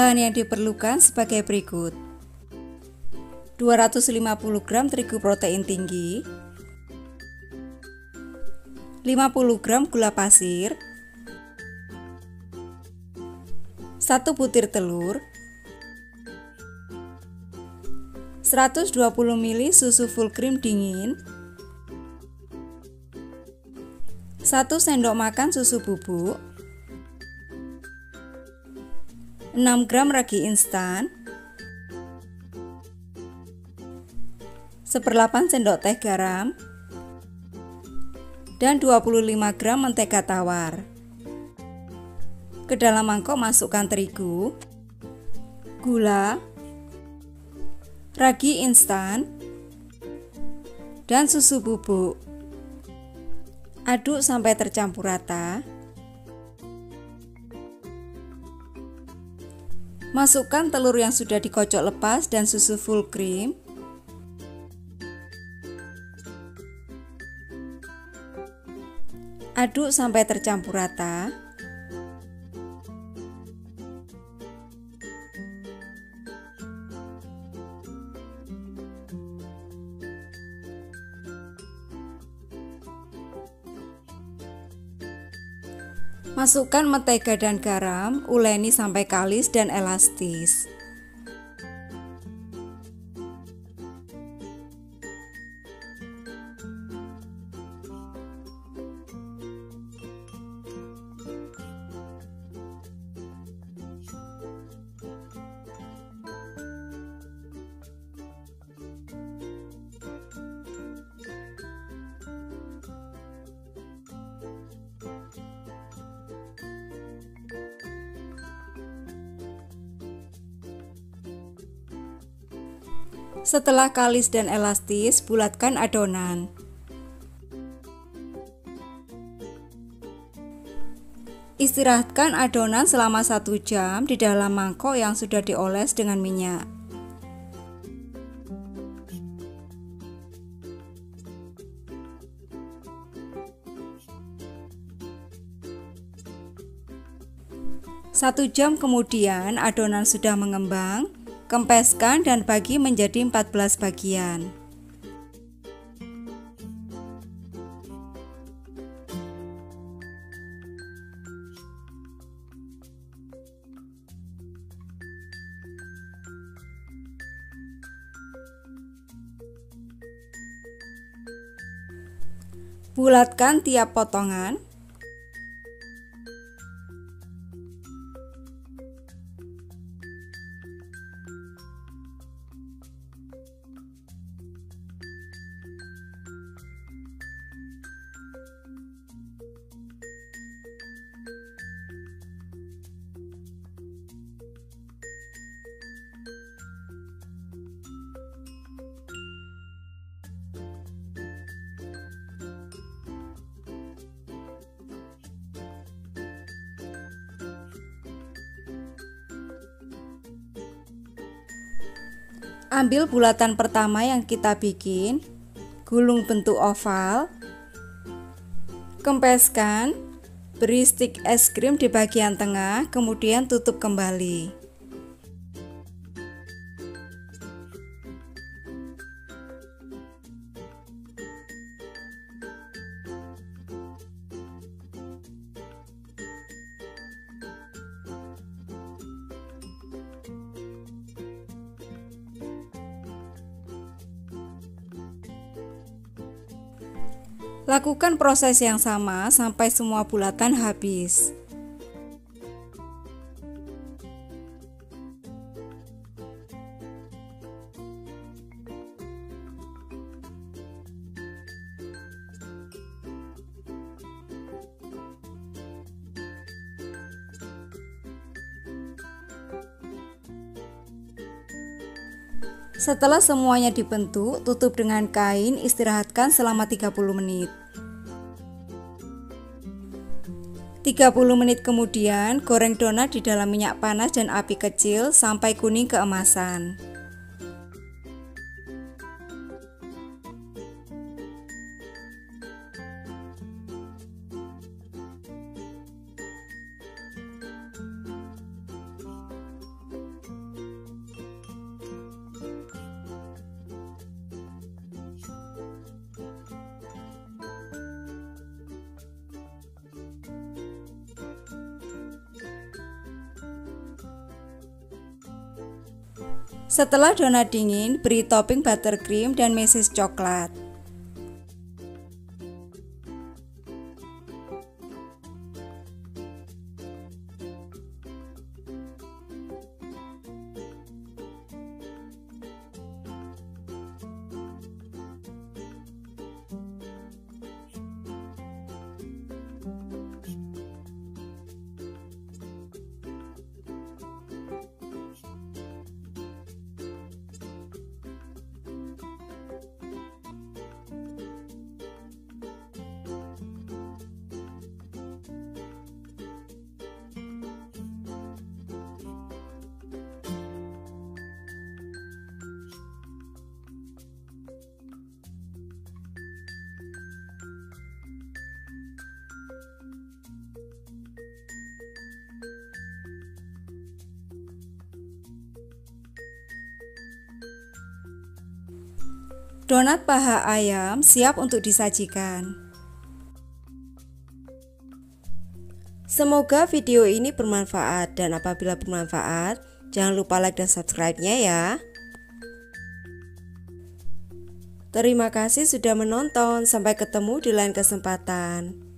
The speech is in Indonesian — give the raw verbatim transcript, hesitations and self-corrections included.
Bahan yang diperlukan sebagai berikut: dua ratus lima puluh gram terigu protein tinggi, lima puluh gram gula pasir, satu butir telur, seratus dua puluh mililiter susu full cream dingin, satu sendok makan susu bubuk, enam gram ragi instan, seperlapan sendok teh garam, dan dua puluh lima gram mentega tawar. Ke dalam mangkok masukkan terigu, gula, ragi instan, dan susu bubuk. Aduk sampai tercampur rata. Masukkan telur yang sudah dikocok lepas dan susu full cream. Aduk sampai tercampur rata. Masukkan mentega dan garam, uleni sampai kalis dan elastis. Setelah kalis dan elastis, bulatkan adonan. Istirahatkan adonan selama satu jam di dalam mangkok yang sudah dioles dengan minyak. satu jam kemudian adonan sudah mengembang. Kempeskan dan bagi menjadi empat belas bagian. Bulatkan tiap potongan. Ambil bulatan pertama yang kita bikin, gulung bentuk oval, kempeskan, beri stik es krim di bagian tengah, kemudian tutup kembali. Lakukan proses yang sama sampai semua bulatan habis. Setelah semuanya dibentuk, tutup dengan kain, istirahatkan selama tiga puluh menit. tiga puluh menit kemudian, goreng donat di dalam minyak panas dan api kecil sampai kuning keemasan. Setelah donat dingin, beri topping buttercream dan meses coklat. Donat paha ayam siap untuk disajikan. Semoga video ini bermanfaat, dan apabila bermanfaat, jangan lupa like dan subscribe-nya ya. Terima kasih sudah menonton, sampai ketemu di lain kesempatan.